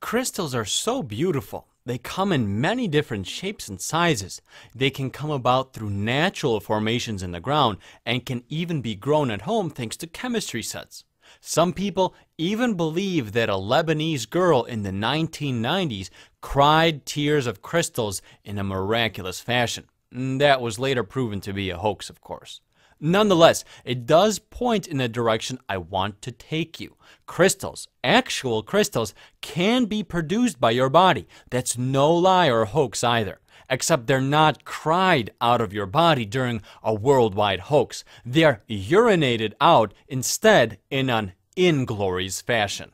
Crystals are so beautiful. They come in many different shapes and sizes. They can come about through natural formations in the ground and can even be grown at home thanks to chemistry sets. Some people even believe that a Lebanese girl in the 1990s cried tears of crystals in a miraculous fashion. That was later proven to be a hoax, of course. Nonetheless, it does point in the direction I want to take you. Crystals, actual crystals, can be produced by your body. That's no lie or hoax either. Except they're not cried out of your body during a worldwide hoax. They're urinated out instead in an inglorious fashion.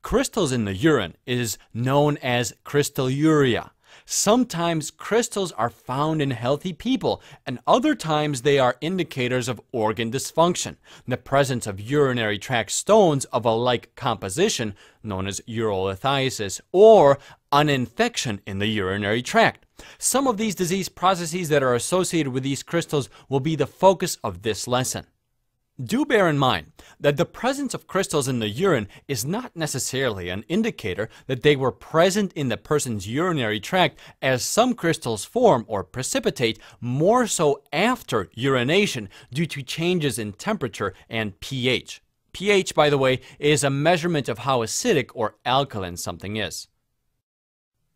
Crystals in the urine is known as crystalluria. Sometimes crystals are found in healthy people, and other times they are indicators of organ dysfunction. The presence of urinary tract stones of a like composition, known as urolithiasis, or an infection in the urinary tract. Some of these disease processes that are associated with these crystals will be the focus of this lesson. Do bear in mind that the presence of crystals in the urine is not necessarily an indicator that they were present in the person's urinary tract, as some crystals form or precipitate more so after urination due to changes in temperature and pH. pH, by the way, is a measurement of how acidic or alkaline something is.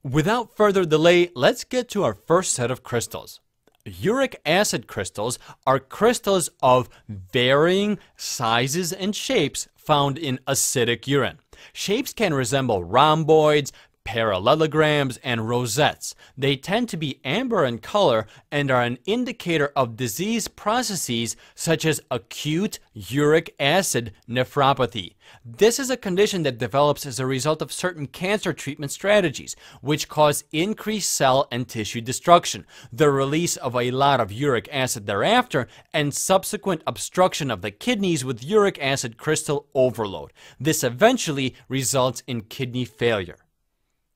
Without further delay, let's get to our first set of crystals. Uric acid crystals are crystals of varying sizes and shapes found in acidic urine. Shapes can resemble rhomboids, parallelograms, and rosettes. They tend to be amber in color and are an indicator of disease processes such as acute uric acid nephropathy. This is a condition that develops as a result of certain cancer treatment strategies, which cause increased cell and tissue destruction, the release of a lot of uric acid thereafter, and subsequent obstruction of the kidneys with uric acid crystal overload. This eventually results in kidney failure.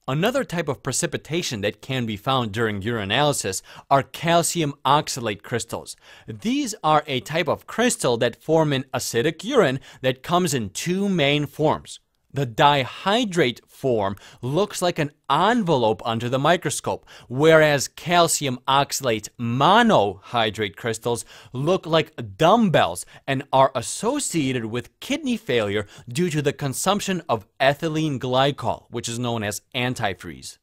Another type of precipitation that can be found during urinalysis are calcium oxalate crystals. These are a type of crystal that form in acidic urine that comes in two main forms. The dihydrate form looks like an envelope under the microscope, whereas calcium oxalate monohydrate crystals look like dumbbells and are associated with kidney failure due to the consumption of ethylene glycol, which is known as antifreeze.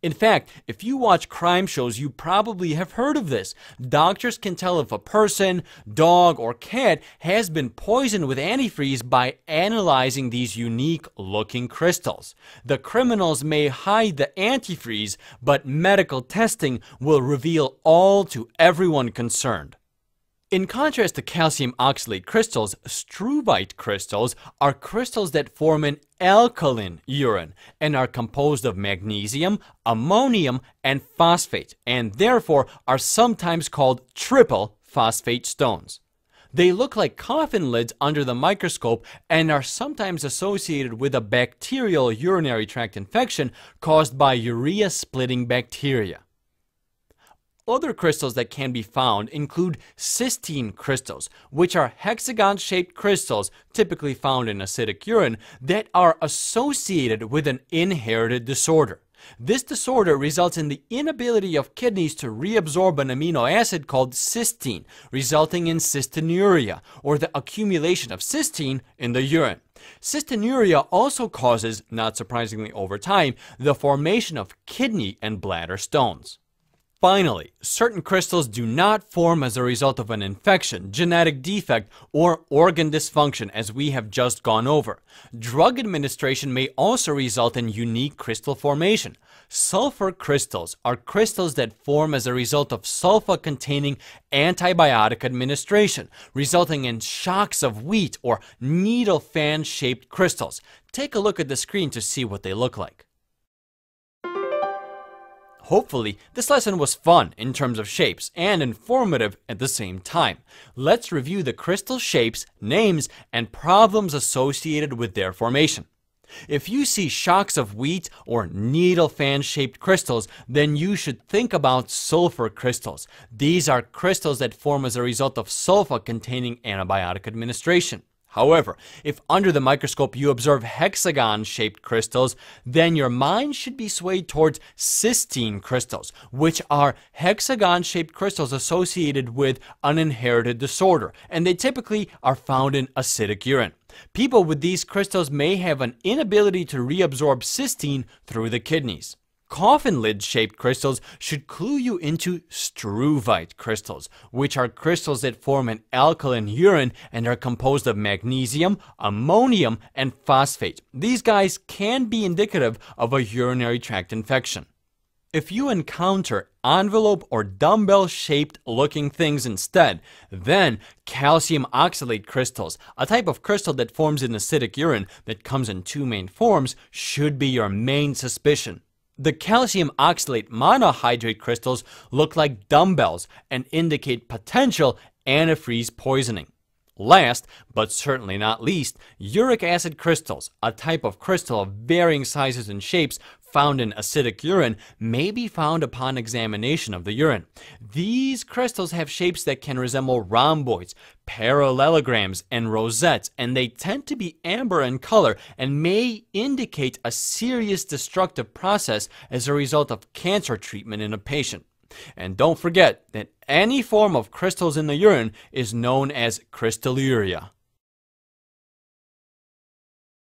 In fact, if you watch crime shows, you probably have heard of this. Doctors can tell if a person, dog, or cat has been poisoned with antifreeze by analyzing these unique-looking crystals. The criminals may hide the antifreeze, but medical testing will reveal all to everyone concerned. In contrast to calcium oxalate crystals, struvite crystals are crystals that form in alkaline urine and are composed of magnesium, ammonium, and phosphate, and therefore are sometimes called triple phosphate stones. They look like coffin lids under the microscope and are sometimes associated with a bacterial urinary tract infection caused by urea-splitting bacteria. Other crystals that can be found include cystine crystals, which are hexagon-shaped crystals typically found in acidic urine that are associated with an inherited disorder. This disorder results in the inability of kidneys to reabsorb an amino acid called cysteine, resulting in cystinuria, or the accumulation of cysteine in the urine. Cystinuria also causes, not surprisingly over time, the formation of kidney and bladder stones. Finally, certain crystals do not form as a result of an infection, genetic defect, or organ dysfunction, as we have just gone over. Drug administration may also result in unique crystal formation. Sulfur crystals are crystals that form as a result of sulfa-containing antibiotic administration, resulting in shocks of wheat or needle fan-shaped crystals. Take a look at the screen to see what they look like. Hopefully, this lesson was fun in terms of shapes and informative at the same time. Let's review the crystal shapes, names, and problems associated with their formation. If you see shocks of wheat or needle fan-shaped crystals, then you should think about sulfur crystals. These are crystals that form as a result of sulfa containing antibiotic administration. However, if under the microscope you observe hexagon-shaped crystals, then your mind should be swayed towards cystine crystals, which are hexagon-shaped crystals associated with an inherited disorder, and they typically are found in acidic urine. People with these crystals may have an inability to reabsorb cystine through the kidneys. Coffin lid-shaped crystals should clue you into struvite crystals, which are crystals that form in alkaline urine and are composed of magnesium, ammonium, and phosphate. These guys can be indicative of a urinary tract infection. If you encounter envelope or dumbbell-shaped looking things instead, then calcium oxalate crystals, a type of crystal that forms in acidic urine that comes in two main forms, should be your main suspicion. The calcium oxalate monohydrate crystals look like dumbbells and indicate potential antifreeze poisoning. Last, but certainly not least, uric acid crystals, a type of crystal of varying sizes and shapes found in acidic urine, may be found upon examination of the urine. These crystals have shapes that can resemble rhomboids, parallelograms, and rosettes, and they tend to be amber in color and may indicate a serious destructive process as a result of cancer treatment in a patient. And don't forget that any form of crystals in the urine is known as crystalluria.